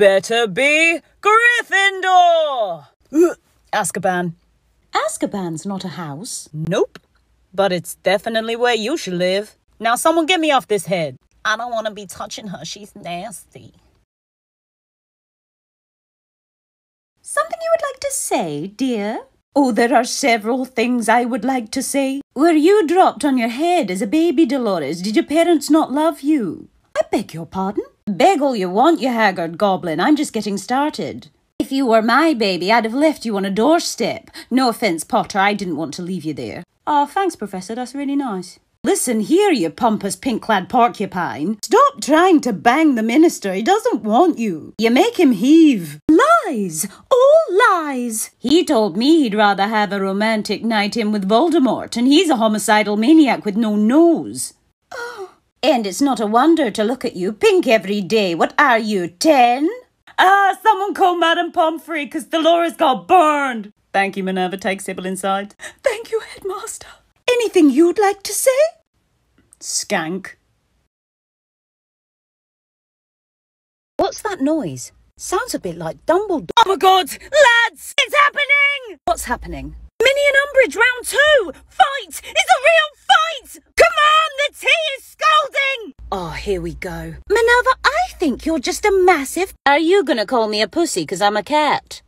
better be Gryffindor! Azkaban. Azkaban's not a house. Nope. But it's definitely where you should live. Now someone get me off this head. I don't want to be touching her. She's nasty. Something you would like to say, dear? Oh, there are several things I would like to say. Were you dropped on your head as a baby, Dolores? Did your parents not love you? I beg your pardon? Beg all you want, you haggard goblin. I'm just getting started. If you were my baby, I'd have left you on a doorstep. No offence, Potter. I didn't want to leave you there. Oh, thanks, Professor. That's really nice. Listen here, you pompous pink-clad porcupine. Stop trying to bang the minister. He doesn't want you. You make him heave. Lies! All lies! He told me he'd rather have a romantic night in with Voldemort, and he's a homicidal maniac with no nose. And it's not a wonder to look at you. Pink every day. What are you, 10? Ah, someone call Madame Pomfrey, because Dolores got burned. Thank you, Minerva. Take Sibyl inside. Thank you, Headmaster. Anything you'd like to say? Skank. What's that noise? Sounds a bit like Dumbledore. Oh my God! Lads! It's happening! What's happening? Minnie and Umbridge, round two! Fight! It's a real fight! Come on! The tea is scalding! Oh, here we go. Minerva, I think you're just a massive... Are you gonna call me a pussy because I'm a cat?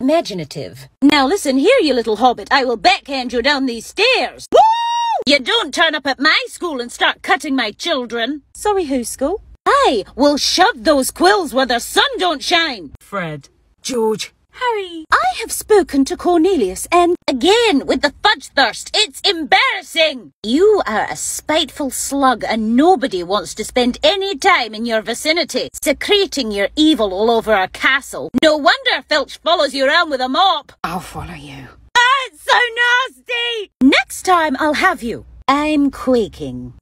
Imaginative. Now listen here, you little hobbit. I will backhand you down these stairs. Woo! You don't turn up at my school and start cutting my children. Sorry, whose school? I will shove those quills where the sun don't shine. Fred. George. Harry. I have spoken to Cornelius and... Again, with the fudge thirst. It's embarrassing. You are a spiteful slug and nobody wants to spend any time in your vicinity, secreting your evil all over our castle. No wonder Filch follows you around with a mop. I'll follow you. Ah, it's so nasty. Next time I'll have you. I'm quaking.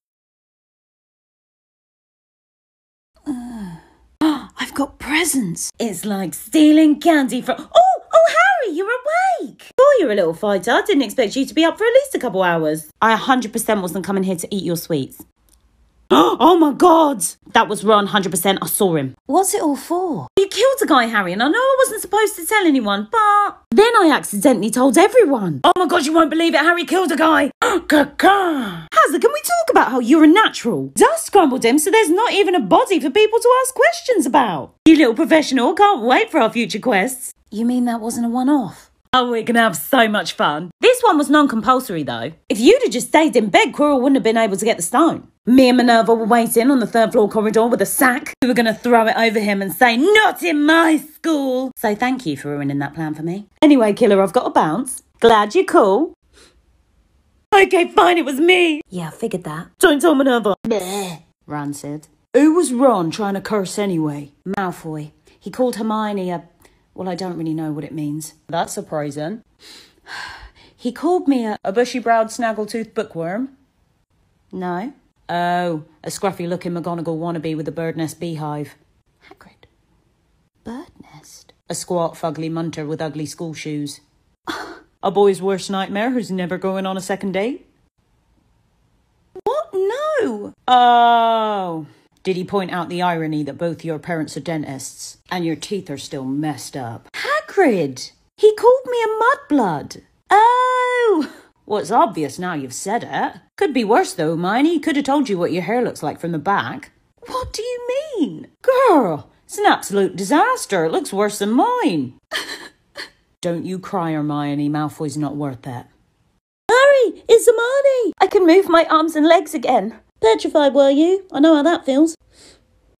I've got presents. It's like stealing candy from... Oh, Harry, you're awake. Oh, you're a little fighter. I didn't expect you to be up for at least a couple hours. I 100% wasn't coming here to eat your sweets. Oh, my God. That was Ron, 100%. I saw him. What's it all for? You killed a guy, Harry, and I know I wasn't supposed to tell anyone, but... Then I accidentally told everyone. Oh, my God, you won't believe it. Harry killed a guy. Hazard, can we talk about how you're a natural? Dust scrambled him, so there's not even a body for people to ask questions about. You little professional, can't wait for our future quests. You mean that wasn't a one-off? Oh, we're going to have so much fun. This one was non-compulsory, though. If you'd have just stayed in bed, Quirrell wouldn't have been able to get the stone. Me and Minerva were waiting on the third floor corridor with a sack. We were going to throw it over him and say, not in my school. So thank you for ruining that plan for me. Anyway, killer, I've got to bounce. Glad you're cool. Okay, fine, it was me. Yeah, I figured that. Don't tell Minerva. Bleh, rancid. Who was Ron trying to curse anyway? Malfoy. He called Hermione a... Well, I don't really know what it means. That's surprising. He called me a bushy-browed, snaggletooth bookworm. No. Oh, a scruffy-looking McGonagall wannabe with a bird nest beehive. Hagrid. Bird nest? A squat, fugly munter with ugly school shoes. A boy's worst nightmare who's never going on a second date? What? No! Oh... Did he point out the irony that both your parents are dentists and your teeth are still messed up? Hagrid! He called me a mudblood. Oh! Well, it's obvious now you've said it. Could be worse though, Hermione. He could have told you what your hair looks like from the back. What do you mean? Girl, it's an absolute disaster. It looks worse than mine. Don't you cry, Hermione. Malfoy's not worth it. Harry, it's Hermione! I can move my arms and legs again. Petrified, were you? I know how that feels.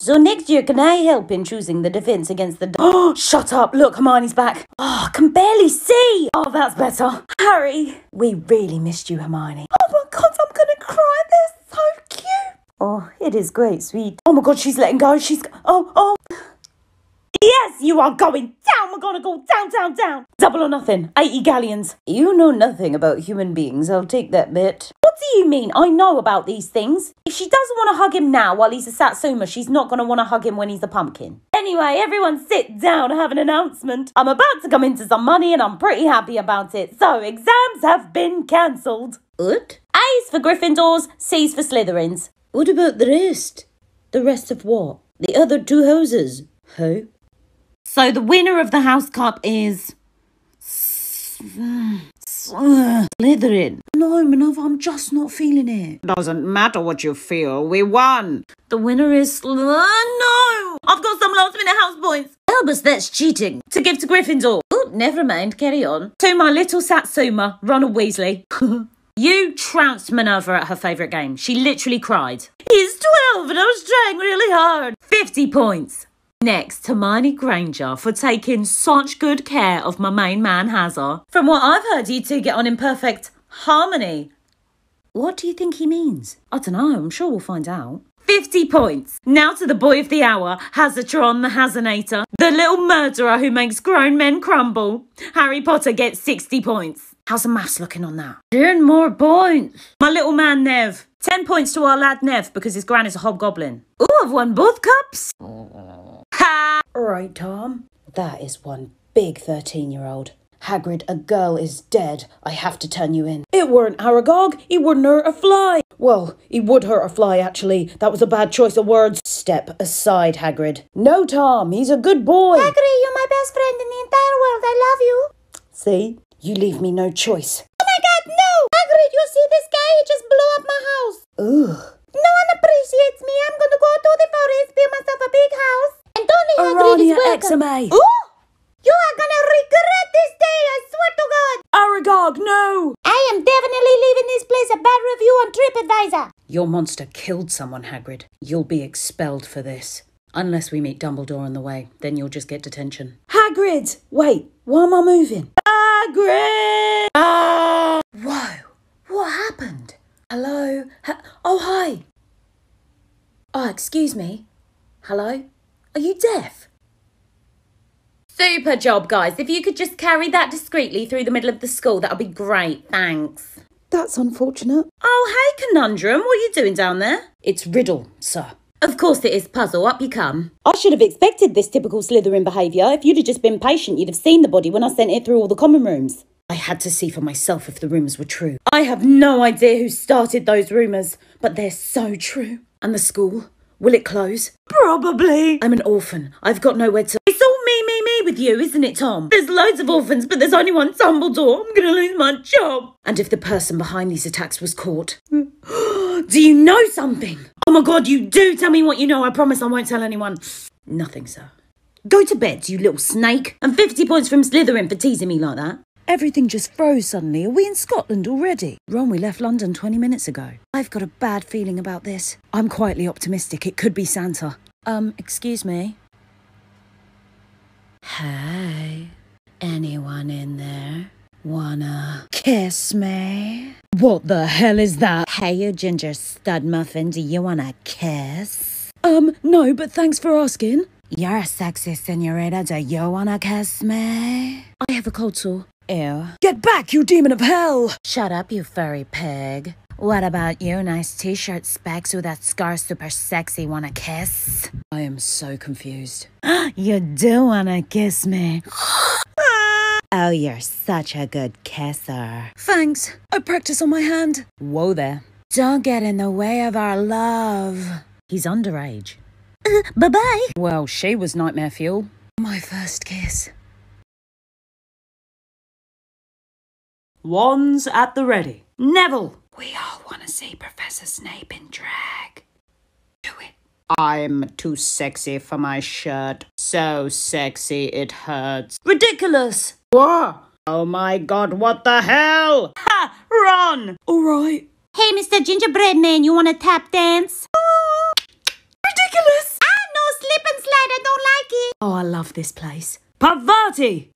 So next year, can I help in choosing the defence against the... Oh, shut up. Look, Hermione's back. Oh, I can barely see. Oh, that's better. Harry, we really missed you, Hermione. Oh, my God, I'm going to cry. They're so cute. Oh, it is great, sweet. Oh, my God, she's letting go. She's... Oh. Yes, you are going down, McGonagall. Down. Double or nothing. 80 galleons. You know nothing about human beings. I'll take that bit. What do you mean? I know about these things. If she doesn't want to hug him now while he's a Satsuma, she's not going to want to hug him when he's a pumpkin. Anyway, everyone sit down. I have an announcement. I'm about to come into some money and I'm pretty happy about it. So, exams have been cancelled. What? A's for Gryffindors, C's for Slytherins. What about the rest? The rest of what? The other two houses? Who? So the winner of the House Cup is... Slytherin. No, Minerva, I'm just not feeling it. Doesn't matter what you feel. We won. The winner is No! I've got some last-minute house points. Albus, that's cheating. To give to Gryffindor. Oh, never mind. Carry on. To my little Satsuma, Ronald Weasley. You trounced Minerva at her favourite game. She literally cried. He's 12 and I was trying really hard. 50 points. Next, Hermione Granger for taking such good care of my main man, Hazard. From what I've heard, you two get on in perfect harmony. What do you think he means? I don't know, I'm sure we'll find out. 50 points. Now to the boy of the hour, Hazatron the Hazanator, the little murderer who makes grown men crumble. Harry Potter gets 60 points. How's the maths looking on that? 10 more points. My little man, Nev. 10 points to our lad, Nev, because his gran is a hobgoblin. Ooh, I've won both cups. Ha! Right, Tom. That is one big 13-year-old. Hagrid, a girl is dead. I have to turn you in. It weren't Aragog. He wouldn't hurt a fly. Well, he would hurt a fly, actually. That was a bad choice of words. Step aside, Hagrid. No, Tom. He's a good boy. Hagrid, you're my best friend in the entire world. I love you. See? You leave me no choice. Oh, my God, no! Hagrid, you see this guy? He just blew up my house. Ugh. No one appreciates me. I'm going to go to the forest, build myself a big house. And only Hagrid is welcome. XMA. Ooh! You are going to regret this day, I swear to God. Aragog, no! I am definitely leaving this place a bad review on TripAdvisor. Your monster killed someone, Hagrid. You'll be expelled for this. Unless we meet Dumbledore on the way, then you'll just get detention. Hagrid! Wait, why am I moving? Hagrid! Ah! Whoa, what happened? Hello? Oh, hi. Oh, excuse me. Hello? Are you deaf? Super job, guys. If you could just carry that discreetly through the middle of the school, that would be great. Thanks. That's unfortunate. Oh, hey, Conundrum. What are you doing down there? It's riddle, sir. Of course it is. Puzzle. Up you come. I should have expected this typical Slytherin behaviour. If you'd have just been patient, you'd have seen the body when I sent it through all the common rooms. I had to see for myself if the rumours were true. I have no idea who started those rumours, but they're so true. And the school? Will it close? Probably. I'm an orphan. I've got nowhere to... It's all me with you, isn't it, Tom? There's loads of orphans, but there's only one Dumbledore. I'm going to lose my job. And if the person behind these attacks was caught... Do you know something? Oh, my God, you do. Tell me what you know. I promise I won't tell anyone. Nothing, sir. Go to bed, you little snake. And 50 points from Slytherin for teasing me like that. Everything just froze suddenly. Are we in Scotland already? Ron, we left London 20 minutes ago. I've got a bad feeling about this. I'm quietly optimistic. It could be Santa. Excuse me. Hey, anyone in there? Wanna kiss me? What the hell is that? Hey, you ginger stud muffin, do you wanna kiss? No, but thanks for asking. You're a sexy senorita, do you wanna kiss me? I have a cold sore. Ew. Get back, you demon of hell! Shut up, you furry pig. What about you, nice t-shirt specs with that scar super sexy wanna kiss? I am so confused. You do wanna kiss me. Oh, you're such a good kisser. Thanks. I practice on my hand. Whoa there. Don't get in the way of our love. He's underage. Bye-bye. Well, she was nightmare fuel. My first kiss. Wands at the ready. Neville! We all want to see Professor Snape in drag. Do it. I'm too sexy for my shirt. So sexy it hurts. Ridiculous! Whoa! Oh my God, what the hell? Ha! Ron! All right. Hey, Mr. Gingerbread Man, you want to tap dance? Ridiculous! Ah, no, slip and slide, I don't like it. Oh, I love this place. Parvati!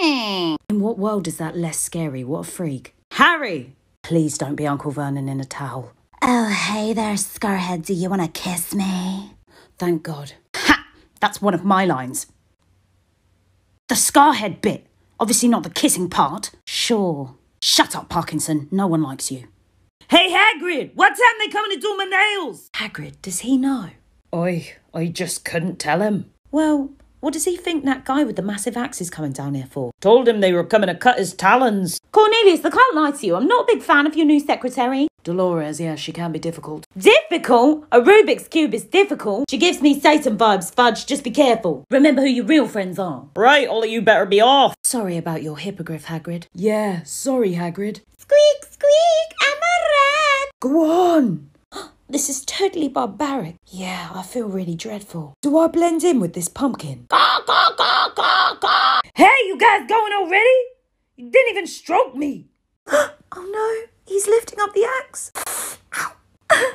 In what world is that less scary? What a freak. Harry! Please don't be Uncle Vernon in a towel. Oh, hey there, Scarhead. Do you want to kiss me? Thank God. Ha! That's one of my lines. The Scarhead bit. Obviously not the kissing part. Sure. Shut up, Parkinson. No one likes you. Hey, Hagrid! What time they coming to do my nails? Hagrid, does he know? I just couldn't tell him. Well... what does he think that guy with the massive axe is coming down here for? Told him they were coming to cut his talons. Cornelius, I can't lie to you. I'm not a big fan of your new secretary. Dolores, yeah, she can be difficult. Difficult? A Rubik's Cube is difficult? She gives me Satan vibes, Fudge. Just be careful. Remember who your real friends are. Right, all of you better be off. Sorry about your hippogriff, Hagrid. Yeah, sorry, Hagrid. Squeak, squeak, I'm a rat. Go on. This is totally barbaric. Yeah, I feel really dreadful. Do I blend in with this pumpkin? Hey, you guys going already? You didn't even stroke me. Oh no. He's lifting up the axe. Harry,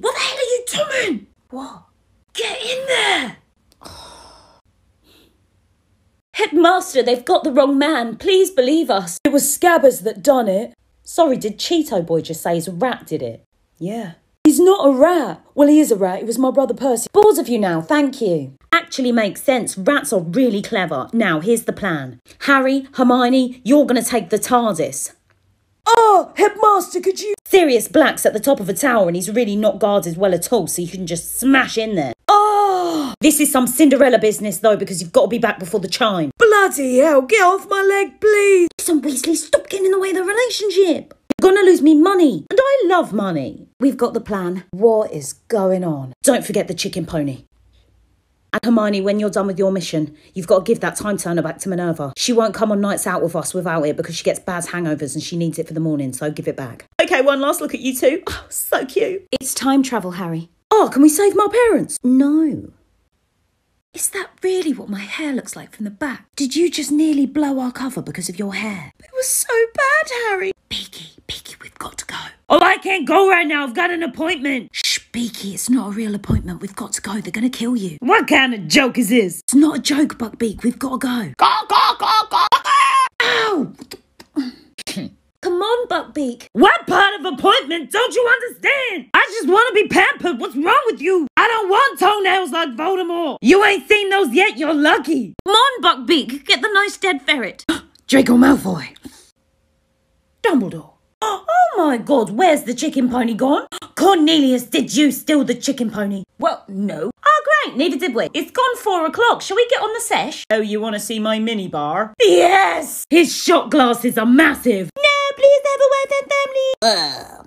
what the hell are you doing? What? Get in there. Headmaster, they've got the wrong man. Please believe us. It was Scabbers that done it. Sorry, did Cheeto Boy just say his rat did it? Yeah. He's not a rat. Well, he is a rat. It was my brother Percy. Balls of you now, thank you. Actually makes sense. Rats are really clever. Now, here's the plan. Harry, Hermione, you're going to take the TARDIS. Oh, Headmaster, could you... Sirius Black's at the top of a tower and he's really not guarded well at all, so you can just smash in there. Oh! This is some Cinderella business, though, because you've got to be back before the chime. Bloody hell, get off my leg, please. Listen, Weasley, stop getting in the way of the relationship. You're gonna lose me money, and I love money. We've got the plan. What is going on? Don't forget the chicken pony. And Hermione, when you're done with your mission, you've got to give that time turner back to Minerva. She won't come on nights out with us without it because she gets bad hangovers and she needs it for the morning, so give it back. Okay, one last look at you two. Oh, so cute. It's time travel, Harry. Oh, can we save my parents? No. Is that really what my hair looks like from the back? Did you just nearly blow our cover because of your hair? It was so bad, Harry. Beaky, Beaky, we've got to go. Oh, I can't go right now. I've got an appointment. Shh, Beaky, it's not a real appointment. We've got to go. They're going to kill you. What kind of joke is this? It's not a joke, Buckbeak. We've got to go. Go, go, go, go. Ow! Come on, Buckbeak. What part of appointment don't you understand? I just want to be pampered. What's wrong with you? I don't want toenails like Voldemort. You ain't seen those yet. You're lucky. Come on, Buckbeak. Get the nice dead ferret. Draco Malfoy. Dumbledore. Oh my God, where's the chicken pony gone? Cornelius, did you steal the chicken pony? Well, no. Oh, great, neither did we. It's gone 4 o'clock. Shall we get on the sesh? Oh, you want to see my minibar? Yes! His shot glasses are massive. No! Please have a wife and family.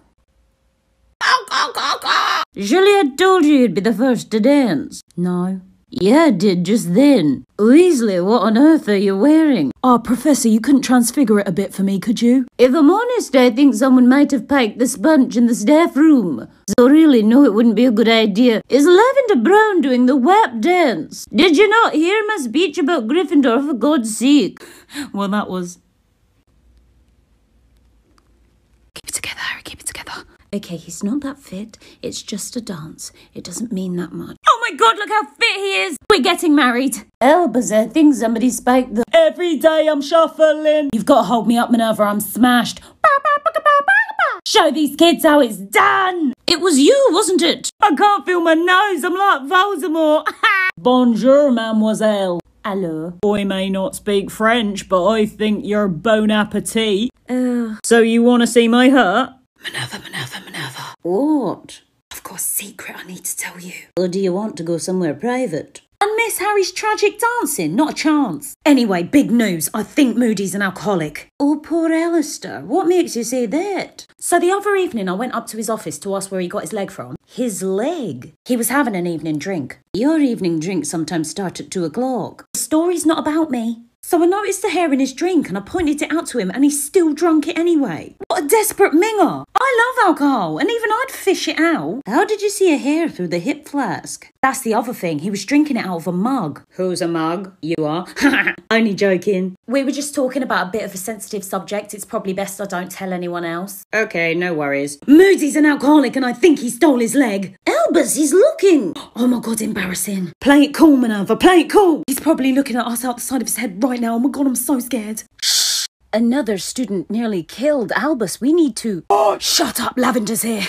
Go, go, go, go. Juliet told you you'd be the first to dance. No. Yeah, I did just then. Weasley, what on earth are you wearing? Oh, Professor, you couldn't transfigure it a bit for me, could you? If I'm honest, I think someone might have piked the sponge in the staff room. So really, no, it wouldn't be a good idea. Is Lavender Brown doing the WAP dance? Did you not hear my speech about Gryffindor, for God's sake? Well, that was... Keep it together, Harry, keep it together. Okay, he's not that fit. It's just a dance. It doesn't mean that much. Oh my God, look how fit he is. We're getting married. Albus, I think somebody spiked the... Every day I'm shuffling. You've got to hold me up, Minerva. I'm smashed. Show these kids how it's done. It was you, wasn't it? I can't feel my nose. I'm like Voldemort. Bonjour, mademoiselle. Hello. I may not speak French, but I think you're bon appetit. So you want to see my hut? Minerva, Minerva, Minerva. What? I've got a secret I need to tell you. Or do you want to go somewhere private? And miss Harry's tragic dancing, not a chance. Anyway, big news. I think Moody's an alcoholic. Oh, poor Alistair. What makes you say that? So the other evening I went up to his office to ask where he got his leg from. His leg? He was having an evening drink. Your evening drinks sometimes start at 2 o'clock. The story's not about me. So I noticed the hair in his drink and I pointed it out to him and he still drunk it anyway. What a desperate minger. I love alcohol and even I'd fish it out. How did you see a hair through the hip flask? That's the other thing. He was drinking it out of a mug. Who's a mug? You are. Only joking. We were just talking about a bit of a sensitive subject. It's probably best I don't tell anyone else. Okay, no worries. Moody's an alcoholic and I think he stole his leg. Albus, he's looking. Oh my God, embarrassing. Play it cool, Minerva. Play it cool. He's probably looking at us out the side of his head right now. Oh my God, I'm so scared. Shh. Another student nearly killed Albus. We need to... Oh, shut up. Lavender's here.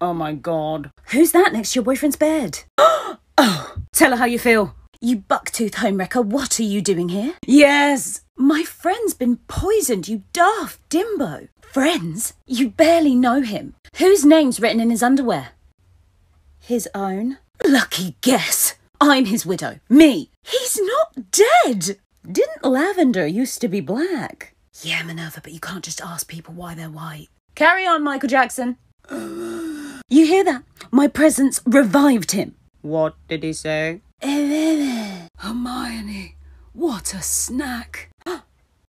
Oh my God. Who's that next to your boyfriend's bed? Oh, tell her how you feel. You buck-toothed homewrecker, what are you doing here? Yes. My friend's been poisoned, you daft dimbo. Friends? You barely know him. Whose name's written in his underwear? His own? Lucky guess. I'm his widow. Me. He's not dead. Didn't Lavender used to be black? Yeah, Minerva, but you can't just ask people why they're white. Carry on, Michael Jackson. You hear that? My presence revived him. What did he say? Hermione, what a snack.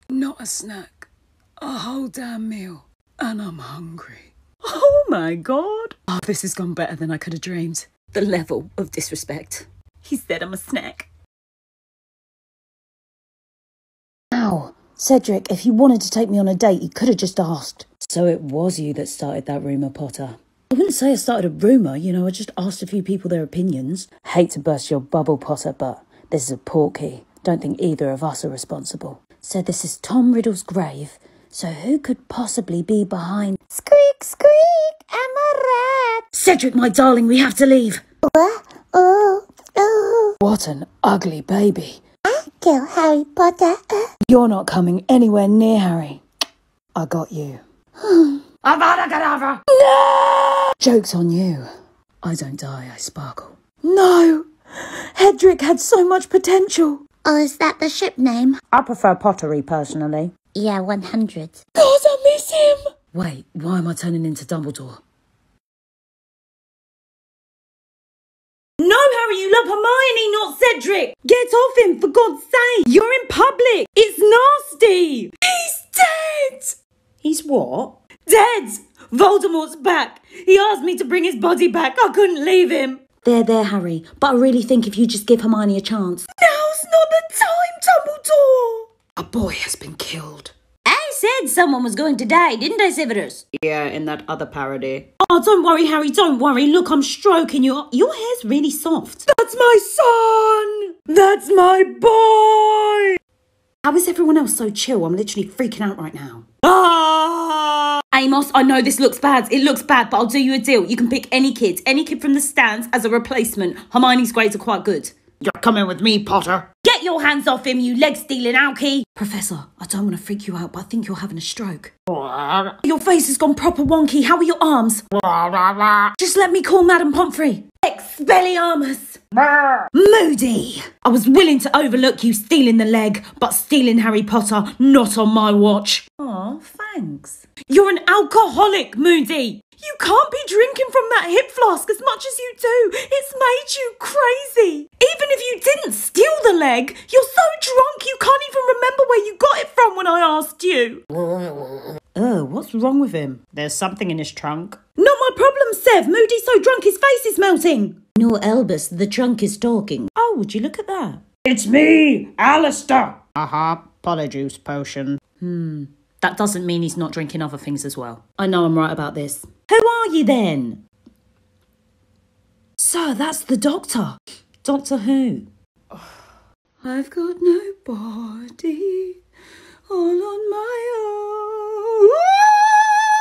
Not a snack, a whole damn meal. And I'm hungry. Oh my god. Oh, this has gone better than I could have dreamed. The level of disrespect. He said I'm a snack. Ow. Cedric, if you wanted to take me on a date, you could have just asked. So it was you that started that rumour, Potter. I wouldn't say I started a rumour, you know, I just asked a few people their opinions. Hate to burst your bubble, Potter, but this is a portkey. Don't think either of us are responsible. So this is Tom Riddle's grave, so who could possibly be behind... Squeak, squeak, I'm a rat! Cedric, my darling, we have to leave! What an ugly baby. I kill Harry Potter. You're not coming anywhere near Harry. I got you. Avada Kedavra! No! Joke's on you. I don't die, I sparkle. No! Hedrick had so much potential. Oh, is that the ship name? I prefer pottery, personally. Yeah, 100. God, I miss him! Wait, why am I turning into Dumbledore? No, Harry, you love Hermione, not Cedric! Get off him, for God's sake! You're in public! It's nasty! He's dead! He's what? Dead! Voldemort's back! He asked me to bring his body back. I couldn't leave him. There, Harry. But I really think if you just give Hermione a chance... Now's not the time, Dumbledore! A boy has been killed. I said someone was going to die, didn't I, Severus? Yeah, in that other parody. Oh, don't worry, Harry, don't worry. Look, I'm stroking you. Your hair's really soft. That's my son! That's my boy! How is everyone else so chill? I'm literally freaking out right now. Ah! Amos, I know this looks bad. It looks bad, but I'll do you a deal. You can pick any kid from the stands as a replacement. Hermione's grades are quite good. You're coming with me, Potter. Get your hands off him, you leg-stealing alky. Professor, I don't want to freak you out, but I think you're having a stroke. Your face has gone proper wonky. How are your arms? Just let me call Madame Pomfrey. Expelliarmus. Moody. I was willing to overlook you stealing the leg, but stealing Harry Potter, not on my watch. Aw, thanks. You're an alcoholic, Moody. You can't be drinking from that hip flask as much as you do. It's made you crazy. Even if you didn't steal the leg, you're so drunk you can't even remember where you got it from when I asked you. Oh, what's wrong with him? There's something in his trunk. Not my problem, Sev. Moody's so drunk his face is melting. No, Albus, the trunk is talking. Oh, would you look at that? It's me, Alistair. Aha, polyjuice potion. That doesn't mean he's not drinking other things as well. I know I'm right about this. Who are you then? Sir, that's the doctor. Doctor who? I've got nobody all on my own.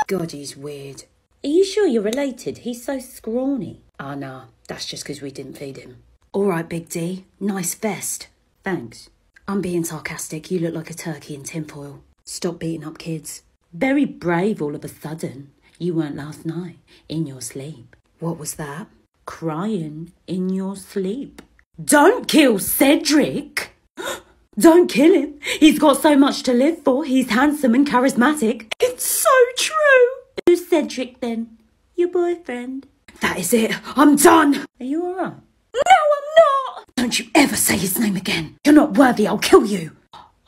God, he's weird. Are you sure you're related? He's so scrawny. Ah, no, that's just because we didn't feed him. All right, Big D. Nice vest. Thanks. I'm being sarcastic. You look like a turkey in tinfoil. Stop beating up kids. Very brave all of a sudden. You weren't last night, in your sleep. What was that? Crying in your sleep. Don't kill Cedric! Don't kill him. He's got so much to live for. He's handsome and charismatic. It's so true! Who's Cedric then? Your boyfriend? That is it. I'm done! Are you alright? No, I'm not! Don't you ever say his name again. You're not worthy, I'll kill you.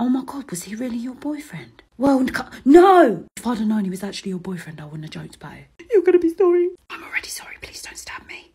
Oh my God, was he really your boyfriend? Well, no! If I'd have known he was actually your boyfriend, I wouldn't have joked about it. You're gonna be sorry. I'm already sorry, please don't stab me.